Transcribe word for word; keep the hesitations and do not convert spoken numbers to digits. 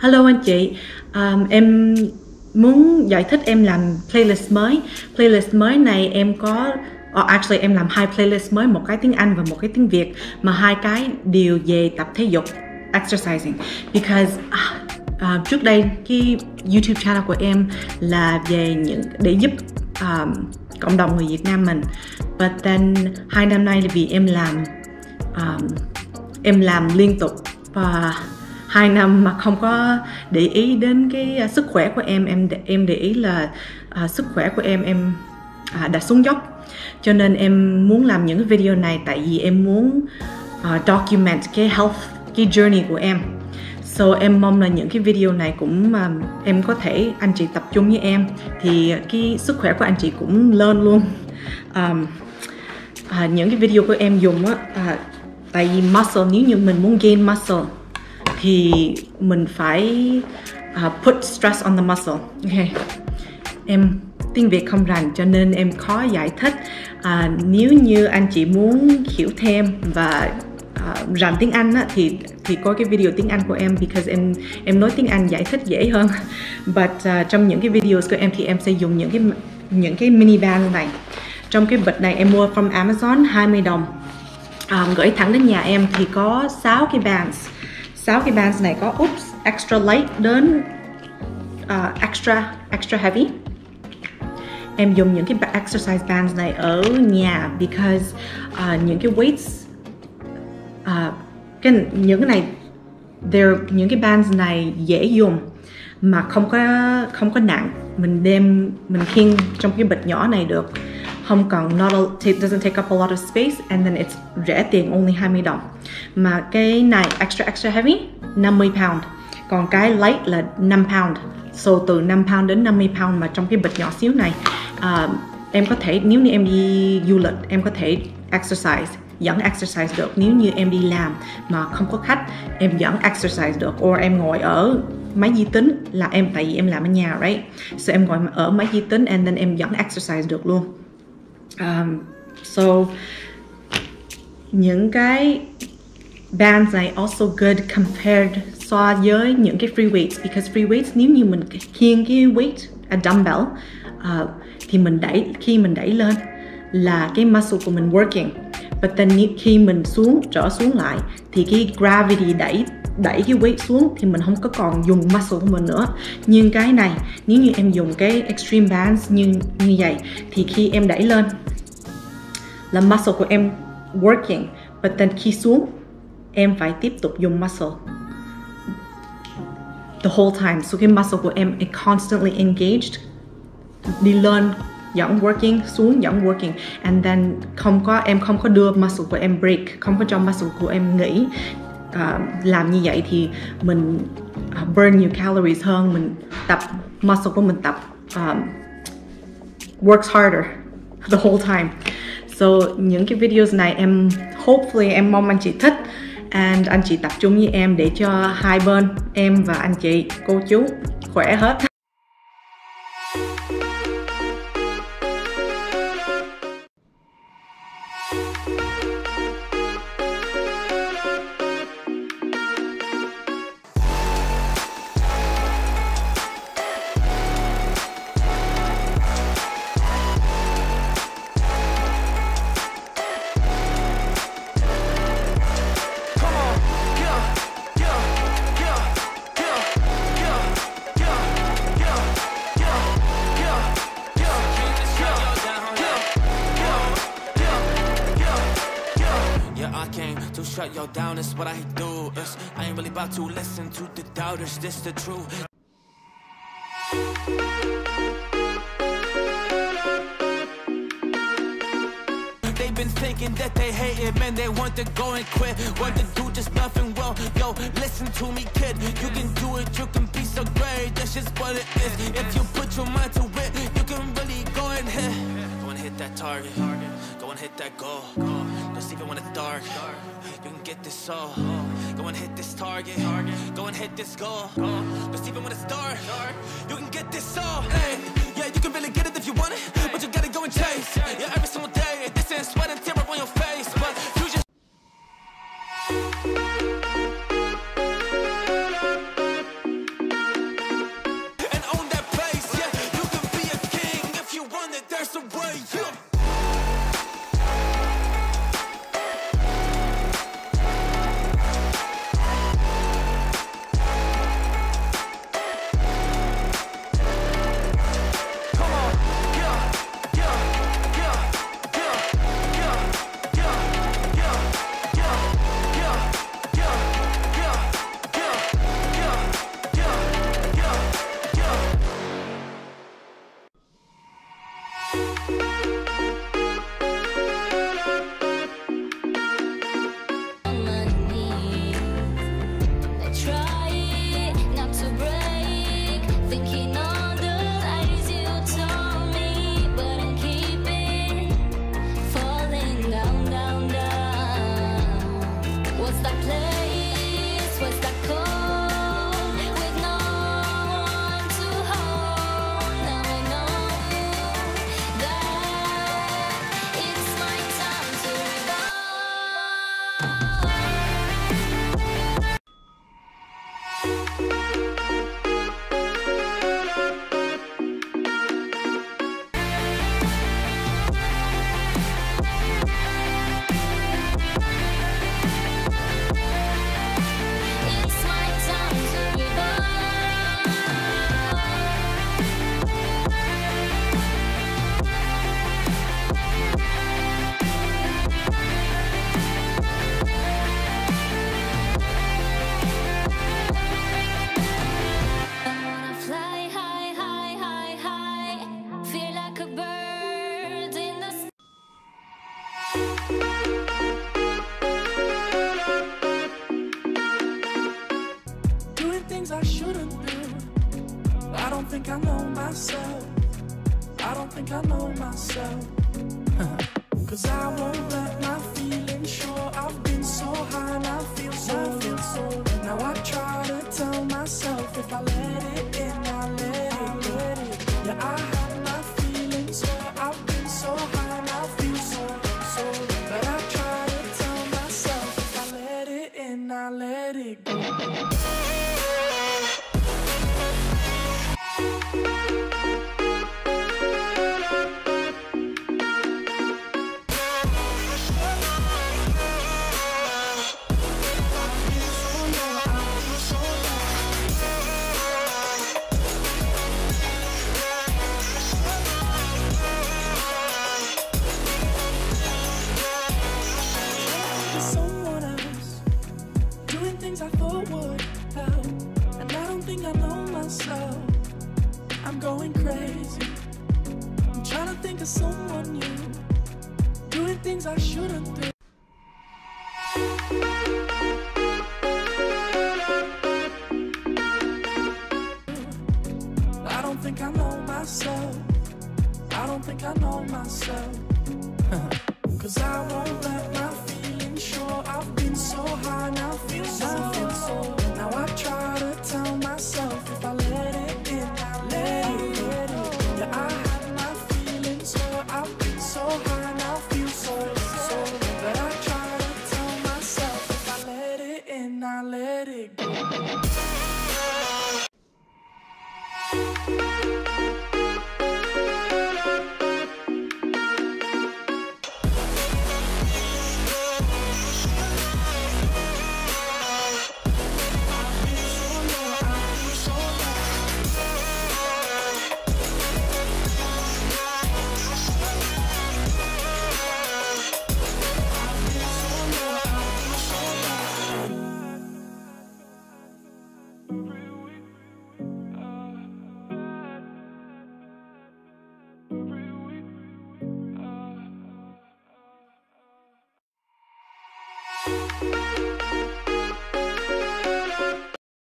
Hello anh chị, um, em muốn giải thích em làm playlist mới. Playlist mới này em có, oh, actually em làm hai playlist mới, một cái tiếng Anh và một cái tiếng Việt, mà hai cái đều về tập thể dục, exercising. Because uh, trước đây cái YouTube channel của em là về những để giúp um, cộng đồng người Việt Nam mình. But then hai năm nay là vì em làm um, em làm liên tục và hai năm mà không có để ý đến cái uh, sức khỏe của em em em để ý là uh, sức khỏe của em em uh, đã xuống dốc, cho nên em muốn làm những cái video này tại vì em muốn uh, document cái health, cái journey của em. So em mong là những cái video này cũng uh, em có thể anh chị tập trung với em thì cái sức khỏe của anh chị cũng lên luôn. Um, uh, những cái video của em dùng á, uh, tại vì muscle, nếu như mình muốn gain muscle thì mình phải uh, put stress on the muscle. Okay. Em tiếng Việt không rành cho nên em khó giải thích. Uh, nếu như anh chị muốn hiểu thêm và uh, rành tiếng Anh á, thì thì coi cái video tiếng Anh của em, because em em nói tiếng Anh giải thích dễ hơn. But uh, trong những cái video của em thì em sẽ dùng những cái những cái mini band này. Trong cái bịch này em mua from Amazon hai mươi đồng, um, gửi thẳng đến nhà em thì có sáu cái bands. Sáu cái bands này có oops, extra light đến uh, extra extra heavy. Em dùng những cái exercise bands này ở nhà because uh, những cái weights, uh, cái những cái này, they're, những cái bands này dễ dùng mà không có không có nặng, mình đem mình khiêng trong cái bịch nhỏ này được, không cần, not a, it doesn't take up a lot of space, and then it's rẻ tiền, only hai mươi đồng. Mà cái này extra extra heavy năm mươi pound, còn cái light là năm pound. So từ năm pound đến năm mươi pound mà trong cái bịch nhỏ xíu này, uh, em có thể, nếu như em đi du lịch em có thể exercise, dẫn exercise được. Nếu như em đi làm mà không có khách em dẫn exercise được, or em ngồi ở máy vi tính là em, tại vì em làm ở nhà, right? So em ngồi ở máy vi tính and then em dẫn exercise được luôn. Um, so những cái bands này also good compared so với những cái free weights, because free weights nếu như mình khiêng cái weight, a dumbbell, uh, thì mình đẩy, khi mình đẩy lên là cái muscle của mình working, but then khi mình xuống, trở xuống lại thì cái gravity đẩy đẩy cái weight xuống thì mình không có còn dùng muscle của mình nữa. Nhưng cái này nếu như em dùng cái Xtreme Bands như như vậy thì khi em đẩy lên là muscle của em working, but then khi xuống em phải tiếp tục dùng muscle the whole time. So cái muscle của em it constantly engaged, đi lên dẫn working, xuống dẫn working, and then không có, em không có đưa muscle của em break, không có cho muscle của em nghỉ. Uh, làm như vậy thì mình uh, burn nhiều calories hơn, mình tập muscle của mình tập um, works harder the whole time. So những cái videos này em hopefully em mong anh chị thích and anh chị tập trung với em để cho hai bên em và anh chị, cô chú khỏe hết. To shut y'all down is what I do. It's, I ain't really about to listen to the doubters, this the truth. They've been thinking that they hate it, man, they want to go and quit, want to do just nothing well. Yo, listen to me, kid, you can do it, you can be so great, that's just what it is. If you put your mind to it, you can really go and hit. Go and hit that target, go and hit that goal. Don't even when it's dark, you can get this soul. Go and hit this target, go and hit this goal. Don't even when it's dark, you can get this soul. Hey, yeah, you can really get it if you want it, but you gotta go and chase. Yeah, every single day, this ain't sweat and tear up on your face, but you don't think I know myself. I don't think I know myself. Cause I won't let my feelings show. I've been so high and I feel so, feel so. Now I try to tell myself if I let it in, I let it, let it. Yeah, I had my feelings, yeah, I've been so high and I feel so, so. But I try to tell myself if I let it in, I let it go. I thought would help, and I don't think I know myself. I'm going crazy, I'm trying to think of someone new, doing things I shouldn't do. I don't think I know myself. I don't think I know myself. Cause I won't let